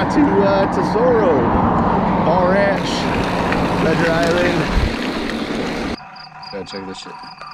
out to Tesoro, Ball Ranch, Ledger Island. Let's go check this shit.